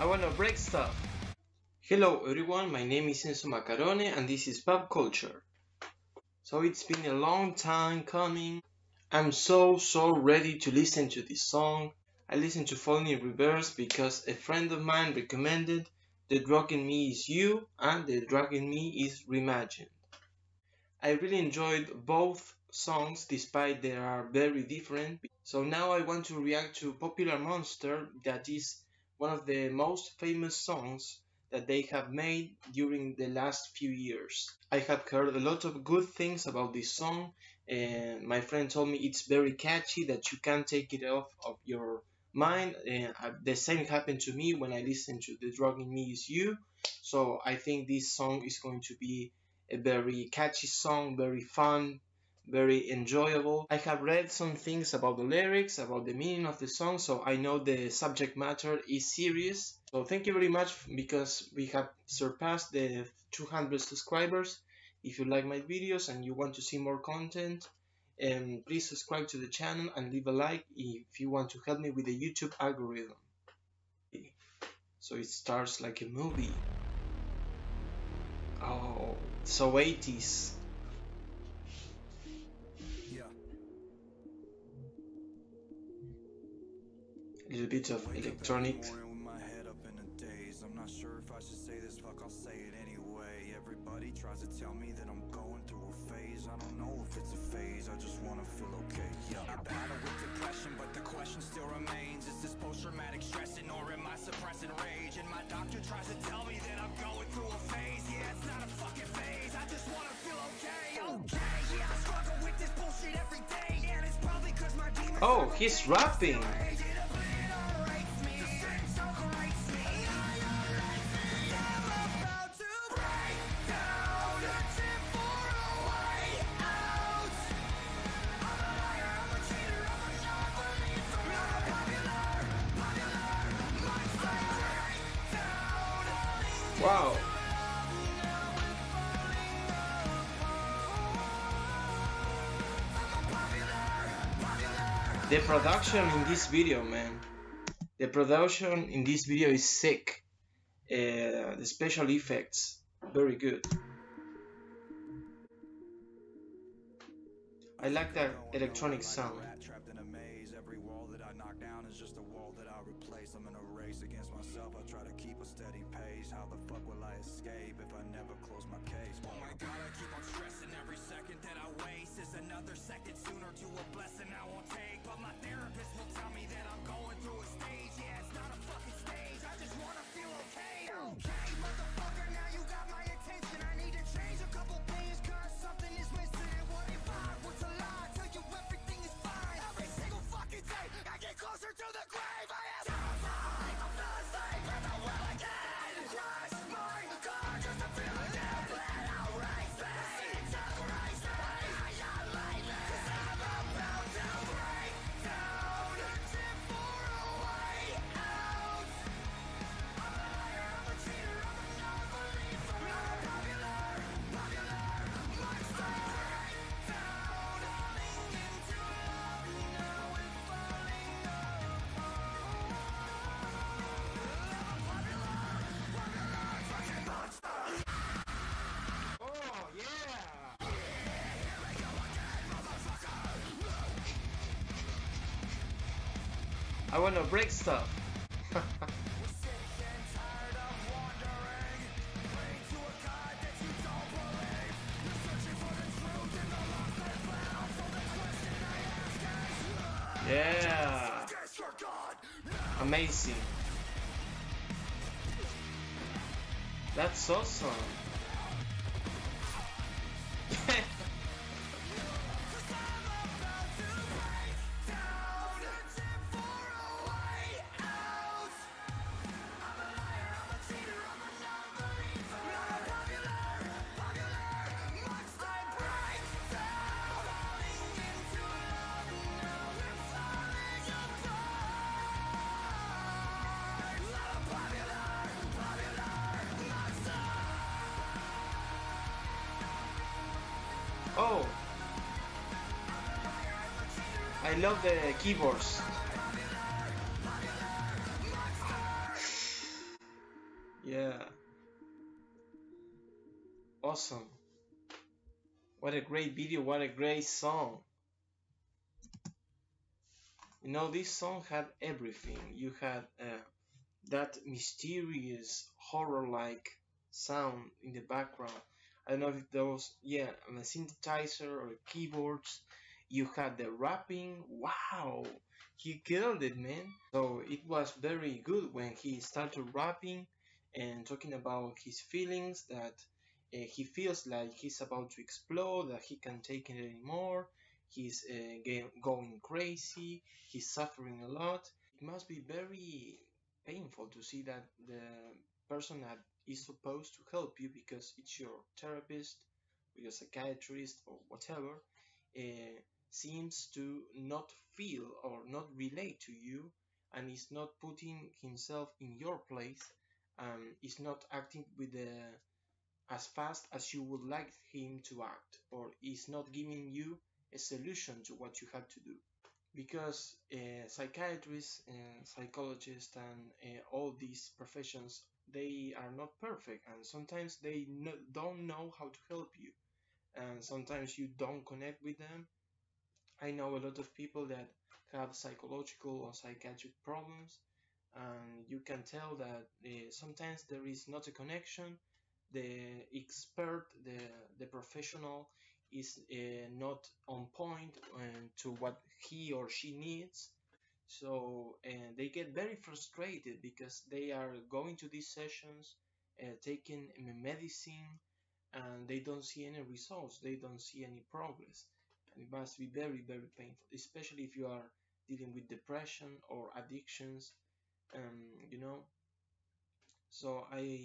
I wanna break stuff. Hello everyone, my name is Enzo Macarone and this is PopCulture. So it's been a long time coming. I'm so ready to listen to this song. I listened to Falling in Reverse because a friend of mine recommended The Drug in Me is You and The Drug in Me is Reimagined. I really enjoyed both songs despite they are very different. So now I want to react to Popular Monster, that is one of the most famous songs that they have made during the last few years. I have heard a lot of good things about this song and my friend told me it's very catchy, that you can't take it off of your mind. The same happened to me when I listened to The Drug in Me is You. So I think this song is going to be a very catchy song, very fun, very enjoyable. I have read some things about the lyrics, about the meaning of the song, so I know the subject matter is serious. So thank you very much, because we have surpassed the 200 subscribers. If you like my videos and you want to see more content, please subscribe to the channel and leave a like if you want to help me with the YouTube algorithm. So it starts like a movie. Oh, so 80s. A little bit of electronic. I'm not sure if I should say this, fuck, I'll say it anyway. Everybody tries to tell me that I'm going through a phase. I don't know if it's a phase, I just wanna feel okay. Yeah, I battle with depression, but the question still remains. Is this post-traumatic stressing, or am I suppressing rage? And my doctor tries to tell me that I'm going through a phase. Yeah, it's not a fucking phase, I just wanna feel okay. Okay, yeah, I struggle with this bullshit every day, and it's probably cause my demons. Oh, he's rapping. Wow. The production in this video, man. The production in this video is sick. The special effects, very good. I like that electronic sound. Every wall that I knock down is just a wall that I replace. I'm in a race against myself, I try to keep a steady pace. How the fuck will I escape if I never close my case? Oh my god, I keep on stressing every second that I waste. Is another second sooner to a blessing I won't take. But my therapist will tell me that I'm going through a stage. Yeah, it's not a fucking stage, I just wanna feel okay. Okay, motherfucker, now you got my attention. I need to change a couple things, cause something is missing. And what if I was a lie? Tell you everything is fine. Every single fucking day I get closer to the grave. I am I wanna break stuff. Yeah. Amazing. That's awesome. Oh, I love the keyboards. Yeah. Awesome. What a great video, what a great song. You know, this song had everything. You had that mysterious horror-like sound in the background. I don't know if there was, yeah, on a synthesizer or keyboards. You had the rapping. Wow, he killed it, man. So it was very good when he started rapping and talking about his feelings, that he feels like he's about to explode, that he can't take it anymore. He's going crazy, he's suffering a lot. It must be very painful to see that the person that is supposed to help you, because it's your therapist, or your psychiatrist, or whatever, seems to not feel or not relate to you, and is not putting himself in your place, is not acting with the as fast as you would like him to act, or is not giving you a solution to what you have to do. Because psychiatrists and psychologists and all these professions, they are not perfect, and sometimes they don't know how to help you, and sometimes you don't connect with them. I know a lot of people that have psychological or psychiatric problems, and you can tell that sometimes there is not a connection. The expert, the professional is not on point to what he or she needs. So they get very frustrated because they are going to these sessions, taking medicine, and they don't see any results, they don't see any progress. And it must be very, very painful, especially if you are dealing with depression or addictions, you know. So I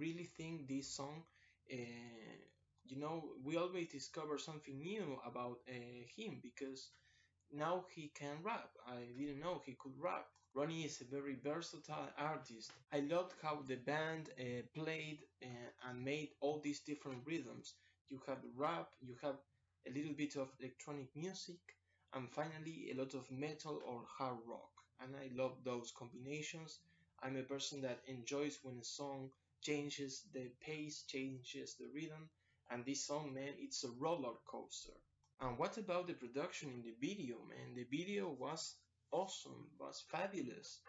really think this song, you know, we always discover something new about him, because now he can rap. I didn't know he could rap. Ronnie is a very versatile artist. I loved how the band played and made all these different rhythms. You have rap, you have a little bit of electronic music, and finally a lot of metal or hard rock. And I love those combinations. I'm a person that enjoys when a song changes the pace, changes the rhythm, and this song, man, it's a roller coaster. And what about the production in the video, man? The video was awesome, was fabulous.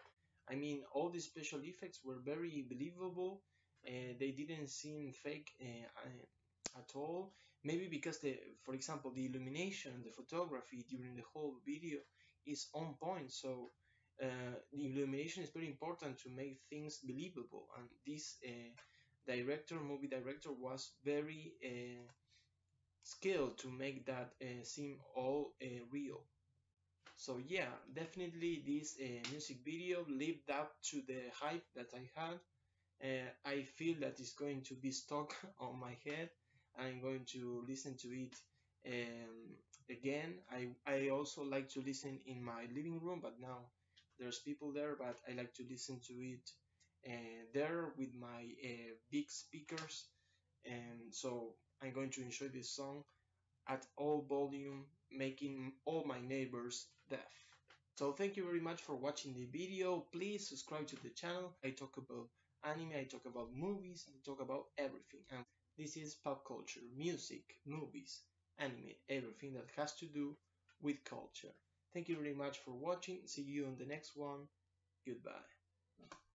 I mean, all the special effects were very believable. They didn't seem fake at all. Maybe because, for example, the illumination, the photography during the whole video is on point, so the illumination is very important to make things believable, and this movie director was very skilled to make that seem all real. So yeah, definitely this music video lived up to the hype that I had. I feel that it's going to be stuck on my head. I'm going to listen to it again. I also like to listen in my living room, but now there's people there, but I like to listen to it there with my big speakers, and so I'm going to enjoy this song at all volume, making all my neighbors deaf. So thank you very much for watching the video. Please subscribe to the channel. I talk about anime, I talk about movies, I talk about everything. And this is pop culture, music, movies, anime, everything that has to do with culture. Thank you very much for watching. See you on the next one. Goodbye.